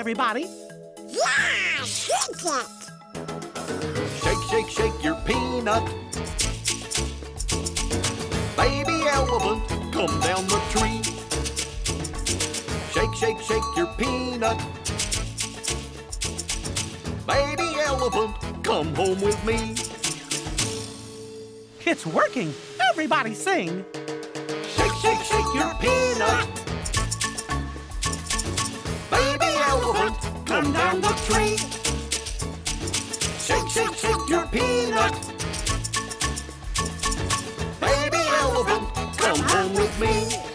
everybody. Yeah, shake it. Shake, shake, shake your peanut. Baby elephant, come down the tree. Shake, shake, shake your peanut. Baby elephant, come home with me. It's working. Everybody sing. Shake, shake, shake your peanut. Baby elephant, come down the tree. Shake, shake, shake your peanut. Baby elephant, come home with me.